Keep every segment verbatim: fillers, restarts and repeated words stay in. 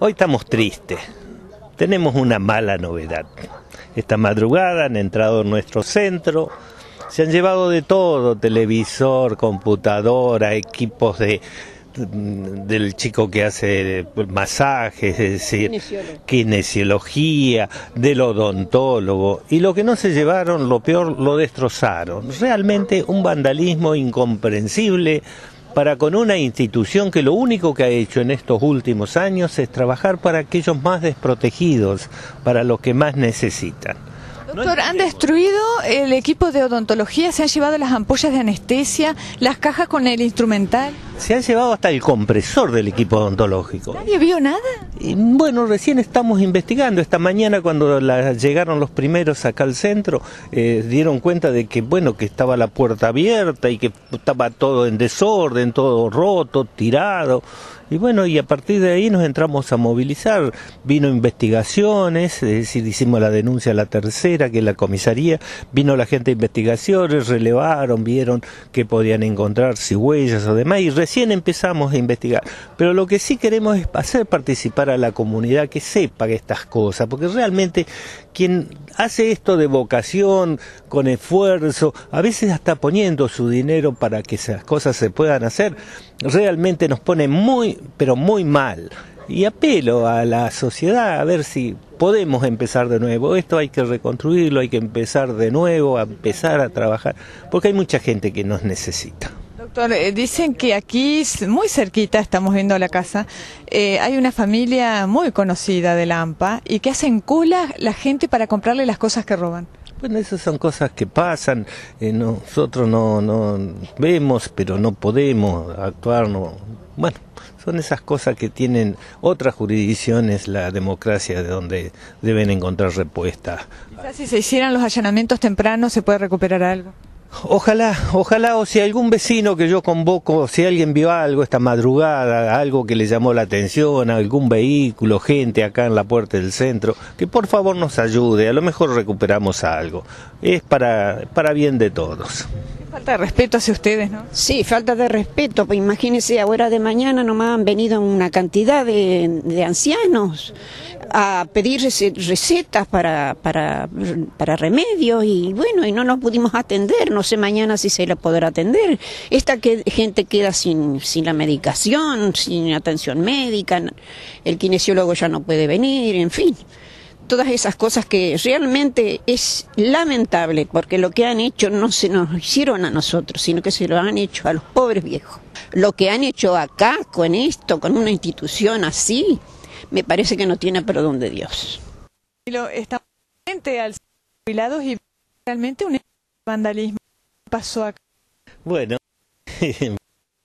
Hoy estamos tristes, tenemos una mala novedad. Esta madrugada han entrado en nuestro centro, se han llevado de todo, televisor, computadora, equipos de, del chico que hace masajes, es decir, kinesiología. kinesiología, del odontólogo, y lo que no se llevaron, lo peor, lo destrozaron. Realmente un vandalismo incomprensible para con una institución que lo único que ha hecho en estos últimos años es trabajar para aquellos más desprotegidos, para los que más necesitan. Doctor, han destruido el equipo de odontología, se han llevado las ampollas de anestesia, las cajas con el instrumental. Se han llevado hasta el compresor del equipo odontológico. ¿Nadie vio nada? Y bueno, recién estamos investigando. Esta mañana cuando la, llegaron los primeros acá al centro, eh, dieron cuenta de que, bueno, que estaba la puerta abierta y que estaba todo en desorden, todo roto, tirado. Y bueno, y a partir de ahí nos entramos a movilizar. Vino investigaciones, es decir, hicimos la denuncia a la tercera, que es la comisaría. Vino la gente de investigaciones, relevaron, vieron que podían encontrar, si huellas o demás, y recién empezamos a investigar. Pero lo que sí queremos es hacer participar a la comunidad, que sepa estas cosas, porque realmente quien hace esto de vocación, con esfuerzo, a veces hasta poniendo su dinero para que esas cosas se puedan hacer, realmente nos pone muy pero muy mal. Y apelo a la sociedad a ver si podemos empezar de nuevo. Esto hay que reconstruirlo, hay que empezar de nuevo, a empezar a trabajar, porque hay mucha gente que nos necesita. Doctor, dicen que aquí, muy cerquita, estamos viendo la casa, eh, hay una familia muy conocida de la AMPA y que hacen cola la gente para comprarle las cosas que roban. Bueno, esas son cosas que pasan, eh, nosotros no, no vemos, pero no podemos actuar, no. Bueno, son esas cosas que tienen otras jurisdicciones, la democracia, de donde deben encontrar respuesta. Quizás si se hicieran los allanamientos tempranos se puede recuperar algo. Ojalá, ojalá, o si algún vecino que yo convoco, si alguien vio algo esta madrugada, algo que le llamó la atención, algún vehículo, gente acá en la puerta del centro, que por favor nos ayude, a lo mejor recuperamos algo. Es para, para bien de todos. Falta de respeto hacia ustedes, ¿no? Sí, falta de respeto, pues imagínense, ahora de mañana nomás han venido una cantidad de, de ancianos a pedir recetas para, para, para remedios y bueno, y no nos pudimos atender, no sé mañana si se la podrá atender. Esta que, gente queda sin, sin la medicación, sin atención médica, el kinesiólogo ya no puede venir, en fin. Todas esas cosas que realmente es lamentable, porque lo que han hecho no se nos hicieron a nosotros, sino que se lo han hecho a los pobres viejos. Lo que han hecho acá con esto, con una institución así, me parece que no tiene perdón de Dios. Estamos frente al jubilados y realmente un vandalismo pasó acá. Bueno,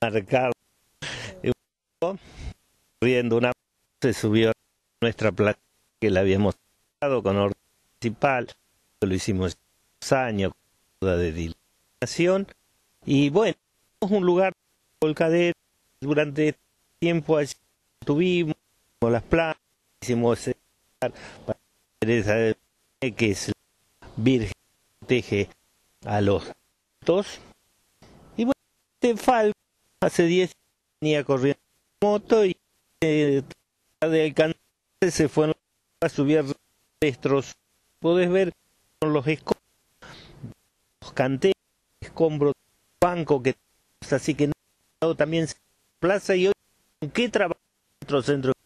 marcado, corriendo una se subió a nuestra plataforma que la habíamos dado con orden municipal, lo hicimos dos años con ayuda de dilatación, y bueno, un lugar de volcadero, durante este tiempo allí tuvimos las plantas, hicimos para Teresa de que es la Virgen que protege a los santos, y bueno, este Falco hace diez años venía corriendo en moto y eh, de alcanzar se fue en a subir destrozos. Podés ver con los escombros, los canteros, escombros de banco que así que no, también se plaza y hoy qué trabajo en nuestro centro.